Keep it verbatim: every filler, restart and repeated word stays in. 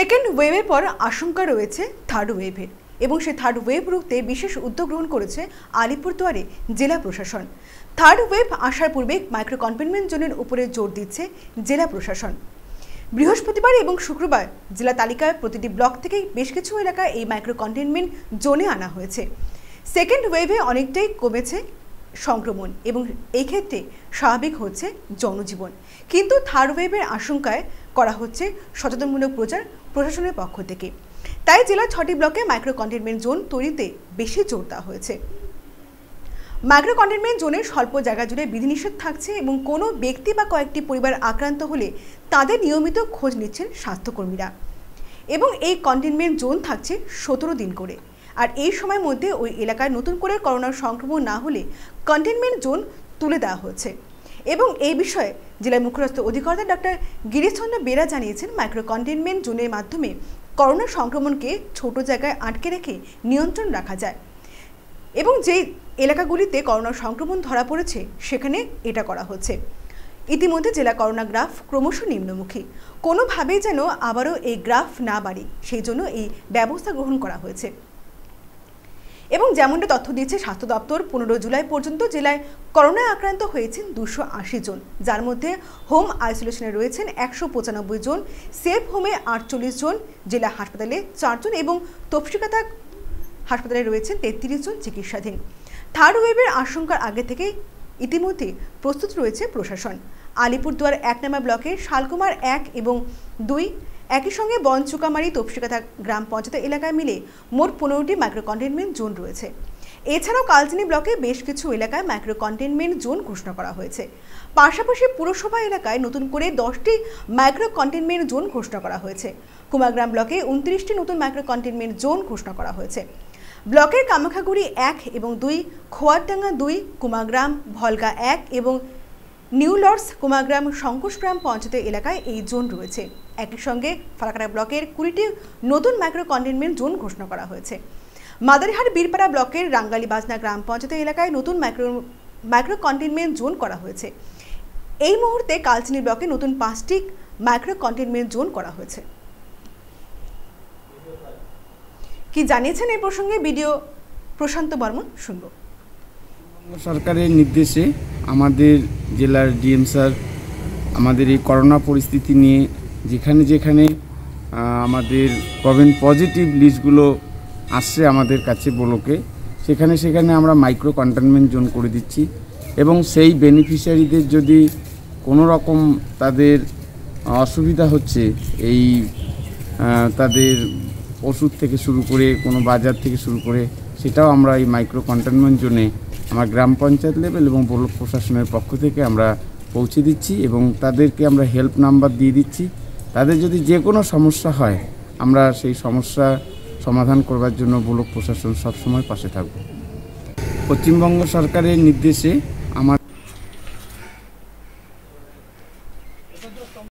Second वेवे पर आशंका रयेछे थार्ड वेवेर एबं सेई थार्ड वेव रोकते विशेष उद्योग ग्रहण करेছে आलिपुरदुয়ারে जिला प्रशासन। थार्ड वेव आसार पूर्वे माइक्रो कन्टेनमेंट जोनेर उपरे जोर दिচ্ছে जिला प्रशासन। बृहस्पतिवार एबं शुक्रवार जिला तालिकाय प्रतिटी ब्लक थेके बेश किछु एलाका एई माइक्रो कन्टेनमेंट जोने आना हयेছে। सेकेंड वेवे अनेकटाई कमेছে संक्रमण एबं एई क्षेत्रे स्वाभाविक हच्छे जनजीवन, किन्तु थार्ड वेवेर आशंकाय करा हच्छे सचेतनमूलक प्रचार प्रशासनेर पक्ष थेके। ताई जिला छटी ब्लके माइक्रो कन्टेनमेंट जोन तैरिते बेशी जोर देওয়া হয়েছে। माइक्रो कन्टेनमेंट जोने स्वल्प जायगा जुड़े विधिनिषेध थाकছে এবং কোনো ব্যক্তি বা কয়েকটি পরিবার আক্রান্ত হলে তাদের নিয়মিত খোঁজ নিচ্ছেন স্বাস্থ্যকর্মীরা এবং এই কন্টেনমেন্ট জোন থাকছে সতেরো দিন করে। আর এই সময়ের মধ্যে ওই এলাকায় নতুন করে করোনার সংক্রমণ না হলে কন্টেনমেন্ট জোন তুলে দেওয়া হচ্ছে এবং এই বিষয়ে जिला मुख्य अधिकर्ता डॉक्टर गिरीश चंद्र बेरा जानिয়েছেন माइक्रो कन्टेनमेंट जोনের মাধ্যমে করোনা সংক্রমণ के छोटो जगह आटके रेखे नियंत्रण रखा जाए एवं जे एलाकागुलिते करোনা संक्रमण धरा पड़ेছে সেখানে এটা করা হচ্ছে। ইতিমধ্যে জেলা করোনা গ্রাফ क्रमश निम्नमुखी, কোনোভাবেই যেন আবারও এই গ্রাফ না বাড়ে সেই জন্য এই ব্যবস্থা গ্রহণ করা হয়েছে। এবং যেমনটা তথ্য দিয়েছে স্বাস্থ্য দপ্তর পনেরো জুলাই পর্যন্ত জেলায় করোনা আক্রান্ত হয়েছেন দুশো আশি জন, যার মধ্যে হোম আইসোলেশনে রয়েছেন একশো পঁচানব্বই জন, সেফ হোমে আটচল্লিশ জন, জেলা হাসপাতালে চারজন এবং তফসিকাতা হাসপাতালে রয়েছেন তেত্রিশ জন চিকিৎসাধীন। থার্ড ওয়েভের আশঙ্কার আগে থেকে ইতিমধ্যে প্রস্তুত রয়েছে প্রশাসন। আলিপুরদুয়ার এক নম্বর ব্লকের শালকুমার এক এবং দুই একই সঙ্গে বনচুকামারি তপসিকাতা গ্রাম পঞ্চায়েত এলাকায় মিলে মোট পনেরোটি মাইক্রো কন্টেনমেন্ট জোন রয়েছে। এছাড়াও কালচিনি ব্লকে বেশ কিছু এলাকায় মাইক্রো কন্টেনমেন্ট জোন ঘোষণা করা হয়েছে। পাশাপাশি পুরসভা এলাকায় নতুন করে দশটি মাইক্রো কন্টেনমেন্ট জোন ঘোষণা করা হয়েছে। কুমারগ্রাম ব্লকে উনত্রিশটি নতুন মাইক্রো কন্টেনমেন্ট জোন ঘোষণা করা হয়েছে। ব্লকের কামাখাগুড়ি এক এবং দুই, খোয়ারডাঙ্গা দুই, কুমারগ্রাম, ভলগা এক এবং নিউ লর্ডস, কুমারগ্রাম, শঙ্কোশগ্রাম পঞ্চায়েত এলাকায় এই জোন রয়েছে। একই সঙ্গে ফারাকাটা ব্লকের কুড়িটি নতুন মাইক্রো কন্টেনমেন্ট জোন ঘোষণা করা হয়েছে। মাদারিহাট বীরপাড়া ব্লকের রাঙ্গালিবাজনা গ্রাম পঞ্চায়েত এলাকায় নতুন মাইক্রো মাইক্রো কন্টেনমেন্ট জোন করা হয়েছে। এই মুহূর্তে কালচিনি ব্লকে নতুন পাঁচটি মাইক্রো কন্টেনমেন্ট জোন করা হয়েছে। কি জানিয়েছেন এই প্রসঙ্গে ভিডিও প্রশান্ত বর্মন, শুনব। সরকারের নির্দেশে আমাদের জেলার ডিএম স্যার আমাদের এই করোনা পরিস্থিতি নিয়ে যেখানে যেখানে আমাদের প্রবলেম পজিটিভ লিস্টগুলো আসছে আমাদের কাছে ব্লকে, সেখানে সেখানে আমরা মাইক্রো কন্টেনমেন্ট জোন করে দিচ্ছি এবং সেই বেনিফিশিয়ারিদের যদি কোনো রকম তাদের অসুবিধা হচ্ছে এই তাদের ওষুধ থেকে শুরু করে কোনো বাজার থেকে শুরু করে সেটাও আমরা এই মাইক্রো কন্টেনমেন্ট জোনে আমার গ্রাম পঞ্চায়েত লেভেল এবং ব্লক প্রশাসনের পক্ষ থেকে আমরা পৌঁছে দিচ্ছি এবং তাদেরকে আমরা হেল্প নাম্বার দিয়ে দিচ্ছি। তাদের যদি যে কোনো সমস্যা হয় আমরা সেই সমস্যা সমাধান করবার জন্য ব্লক প্রশাসন সবসময় পাশে থাকবে। পশ্চিমবঙ্গ সরকারের নির্দেশে আমার